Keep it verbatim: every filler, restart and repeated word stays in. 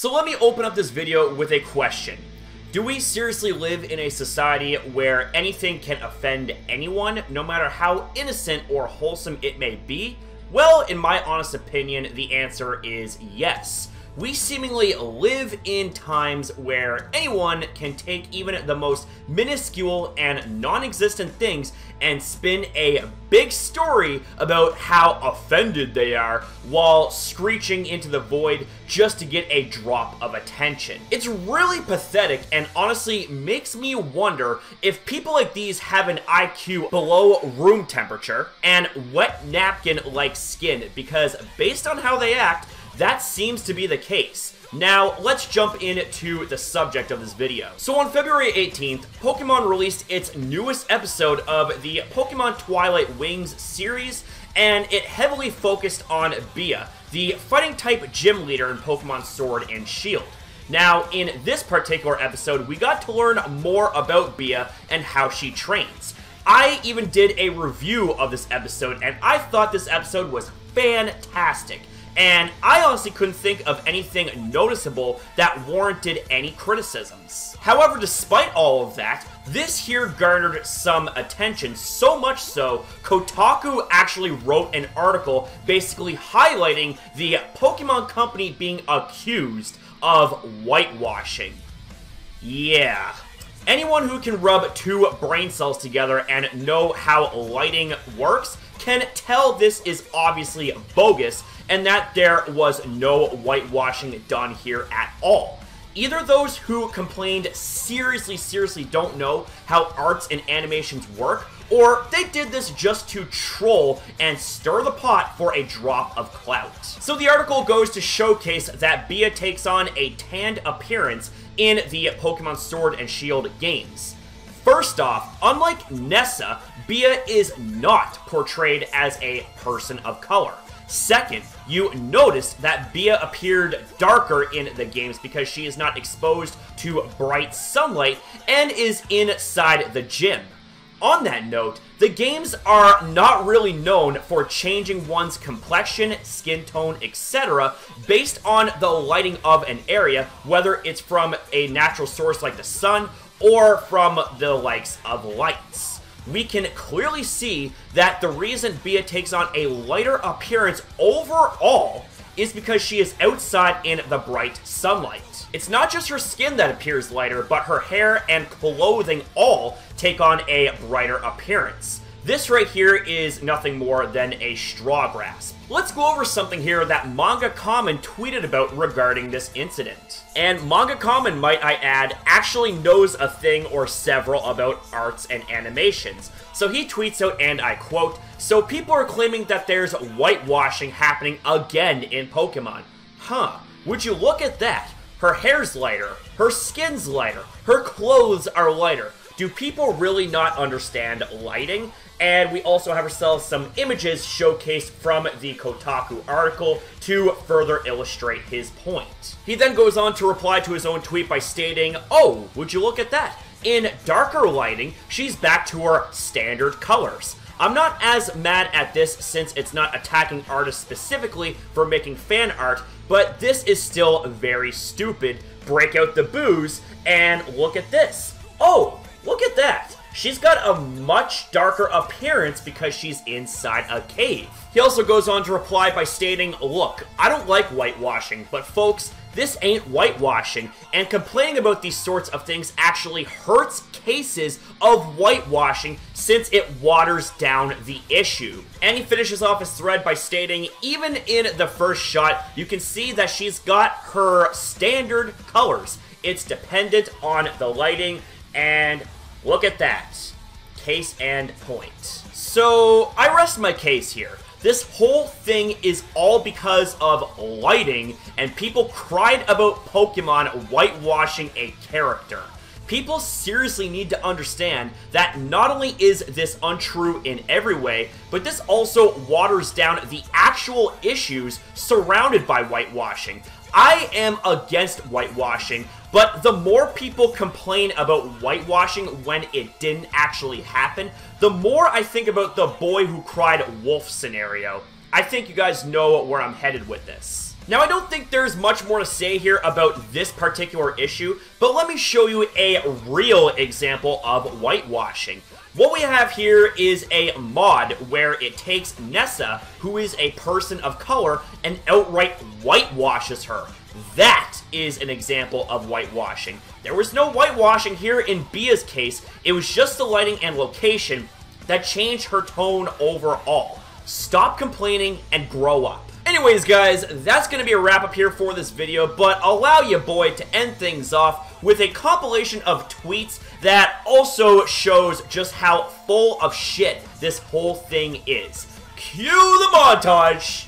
So let me open up this video with a question. Do we seriously live in a society where anything can offend anyone, no matter how innocent or wholesome it may be? Well, in my honest opinion, the answer is yes. We seemingly live in times where anyone can take even the most minuscule and non-existent things and spin a big story about how offended they are while screeching into the void just to get a drop of attention. It's really pathetic and honestly makes me wonder if people like these have an I Q below room temperature and wet napkin-like skin, because based on how they act, that seems to be the case. Now, let's jump into the subject of this video. So on February eighteenth, Pokemon released its newest episode of the Pokemon Twilight Wings series, and it heavily focused on Bea, the fighting-type gym leader in Pokemon Sword and Shield. Now, in this particular episode, we got to learn more about Bea and how she trains. I even did a review of this episode, and I thought this episode was fantastic. And I honestly couldn't think of anything noticeable that warranted any criticisms. However, despite all of that, this here garnered some attention, so much so, Kotaku actually wrote an article basically highlighting the Pokemon company being accused of whitewashing. Yeah. Anyone who can rub two brain cells together and know how lighting works can tell this is obviously bogus, and that there was no whitewashing done here at all. Either those who complained seriously, seriously don't know how arts and animations work, or they did this just to troll and stir the pot for a drop of clout. So the article goes to showcase that Bea takes on a tanned appearance in the Pokemon Sword and Shield games. First off, unlike Nessa, Bea is not portrayed as a person of color. Second, you notice that Bea appeared darker in the games because she is not exposed to bright sunlight and is inside the gym. On that note, the games are not really known for changing one's complexion, skin tone, et cetera based on the lighting of an area, whether it's from a natural source like the sun or from the likes of lights. We can clearly see that the reason Bea takes on a lighter appearance overall is because she is outside in the bright sunlight. It's not just her skin that appears lighter, but her hair and clothing all take on a brighter appearance. This right here is nothing more than a straw grasp. Let's go over something here that MangaKamen tweeted about regarding this incident. And MangaKamen, might I add, actually knows a thing or several about arts and animations. So he tweets out, and I quote, "So people are claiming that there's whitewashing happening again in Pokemon. Huh, would you look at that? Her hair's lighter, her skin's lighter, her clothes are lighter. Do people really not understand lighting?" And we also have ourselves some images showcased from the Kotaku article to further illustrate his point. He then goes on to reply to his own tweet by stating, "Oh, would you look at that? In darker lighting, she's back to her standard colors. I'm not as mad at this since it's not attacking artists specifically for making fan art, but this is still very stupid. Break out the booze and look at this. Oh, look at that. She's got a much darker appearance because she's inside a cave." He also goes on to reply by stating, "Look, I don't like whitewashing, but folks, this ain't whitewashing, and complaining about these sorts of things actually hurts cases of whitewashing since it waters down the issue." And he finishes off his thread by stating, "Even in the first shot, you can see that she's got her standard colors. It's dependent on the lighting, and look at that. Case and point." So, I rest my case here. This whole thing is all because of lighting, and people cried about Pokemon whitewashing a character. People seriously need to understand that not only is this untrue in every way, but this also waters down the actual issues surrounded by whitewashing. I am against whitewashing, but the more people complain about whitewashing when it didn't actually happen, the more I think about the boy who cried wolf scenario. I think you guys know where I'm headed with this. Now, I don't think there's much more to say here about this particular issue, but let me show you a real example of whitewashing. What we have here is a mod where it takes Nessa, who is a person of color, and outright whitewashes her. That is an example of whitewashing. There was no whitewashing here in Bea's case. It was just the lighting and location that changed her tone overall. Stop complaining and grow up. Anyways, guys, that's going to be a wrap up here for this video, but allow your boy to end things off with a compilation of tweets that also shows just how full of shit this whole thing is. Cue the montage!